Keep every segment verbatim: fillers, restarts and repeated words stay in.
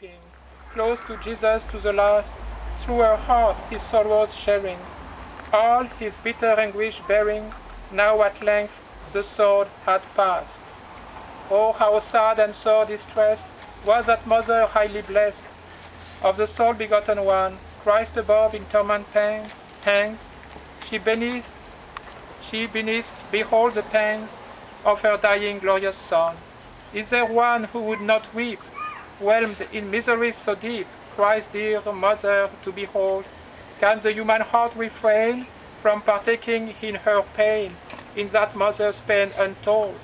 weeping, close to Jesus to the last, through her heart his sorrows sharing, all his bitter anguish bearing, now at length the sword had passed. Oh, how sad and sore distressed was that mother highly blessed, of the sole begotten one, Christ above in torment pangs, hangs, she beneath, she beneath beholds the pangs of her dying glorious son. Is there one who would not weep, whelmed in misery so deep, Christ's dear mother to behold? Can the human heart refrain from partaking in her pain, in that mother's pain untold?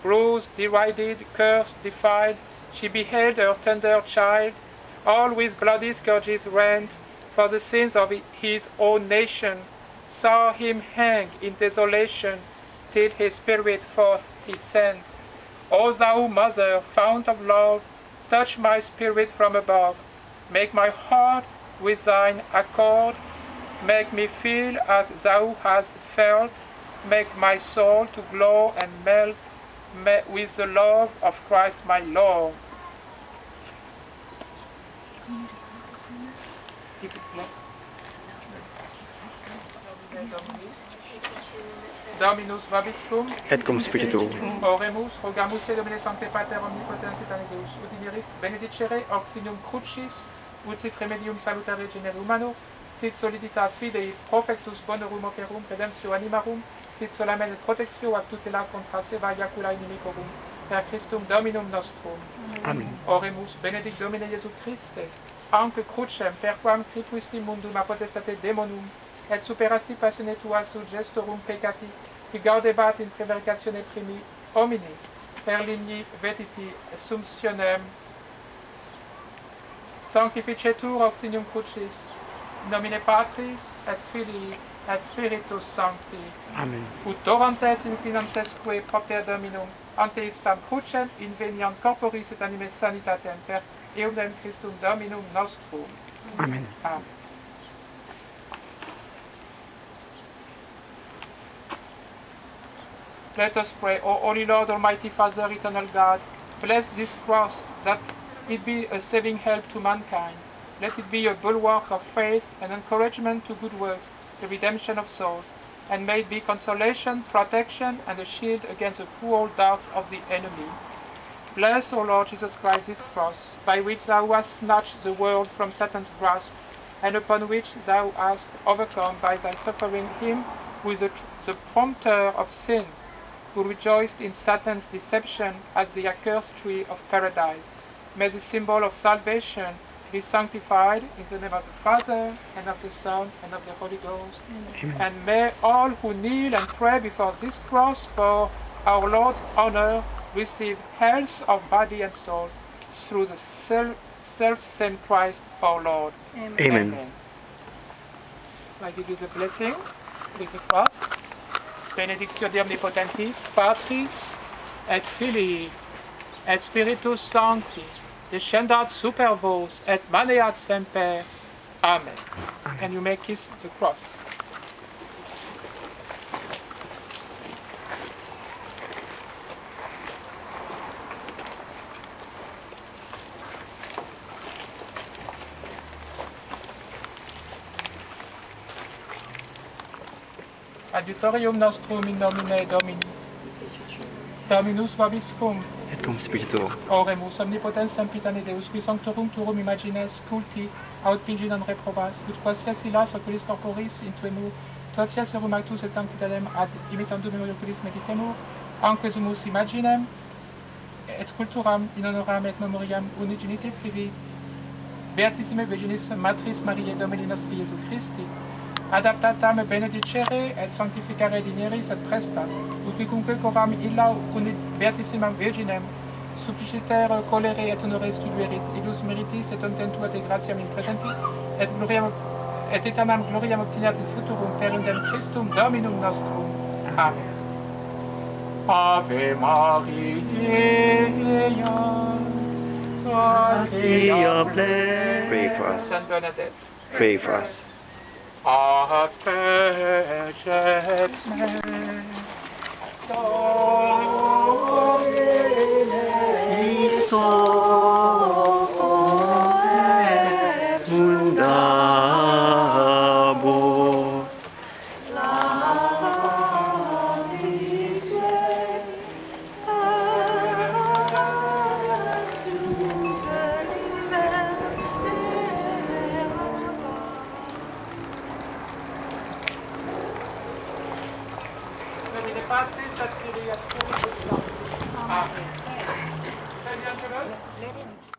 Bruised, derided, cursed, defied, she beheld her tender child, all with bloody scourges rent for the sins of his own nation, saw him hang in desolation, till his spirit forth he sent. O thou mother, fount of love, touch my spirit from above, make my heart with thine accord, make me feel as thou hast felt, make my soul to glow and melt with the love of Christ my Lord. Is it blessed? Dominus vobiscum, et cum spiritu. Oremus, rogamus te Domine sancte pater omnipotens et anne Deus, ut in iris benedicere auxinum crucis, ut sit remedium salutare genere humano, sit soliditas fidei profectus bonorum operum redemptio animarum, sit solamen et protectio ac tutela contra seva iacula inimicorum, per Christum Dominum nostrum. Amen. Oremus, benedic Domine Iesu Christe, anque crucem per quam Christum mundum apotestate demonum, et superasti passione tua suggestorum peccati, rigaudebat in prevaricatione primi hominis, per ligni vetiti sumptionem, sanctificetur auxinium crucis, in nomine Patris et Filii et Spiritus Sancti. Amen. Ut orantes inclinantesque propter Dominum, ante istam crucem inveniant corporis et anime sanitatem, per eundem Christum Dominum nostrum. Amen. Amen. Let us pray. O Holy Lord, Almighty Father, Eternal God, bless this cross that it be a saving help to mankind. Let it be a bulwark of faith and encouragement to good works, the redemption of souls, and may it be consolation, protection, and a shield against the cruel darts of the enemy. Bless, O Lord Jesus Christ, this cross, by which thou hast snatched the world from Satan's grasp, and upon which thou hast overcome by thy suffering him who is the, the prompter of sin, who rejoiced in Satan's deception at the accursed tree of paradise. May the symbol of salvation be sanctified in the name of the Father, and of the Son, and of the Holy Ghost. Amen. And may all who kneel and pray before this cross for our Lord's honor receive health of body and soul through the self-same Christ our Lord. Amen. Amen. Amen. So I give you the blessing with the cross. Benedictio Dei Omnipotentis, Patris, et Filii, et Spiritus Sancti, descendat super vos, et maneat semper. Amen. Amen. And you may kiss the cross. Adiutorium nostrum in nomine Domini. Dominus vobiscum. Et cum spiritu. Oremus, omnipotens sempitane Deus, qui sanctorum turum imagines culti, aut pingi non reprobas, ut quasias ilas oculis corporis intuemur, totias erum actus et amputadem ad imitandum memoriam oculis meditemur, anque sumus imaginem, et culturam in honoram et memoriam unigenite filii, beatissime virginis matris Mariae Domini nostri Iesu Christi, adaptatam benedicere et sanctificare dineris et prestat, ut quicumque coram illa unit beatissimam virginem, suppliciter colere et honores tuluerit, illus meritis et untentuat et gratiam in presenti, et gloriam et eternam gloriam obtinat in futurum, per eundem Christum Dominum nostrum. Amen. Ave Maria, gratia plena. Pray for us. Saint Bernadette. Pray for us. Auspicious Mary, Domine Meus. da mine parte să scrie iar scrie. Să-i